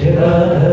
Llegar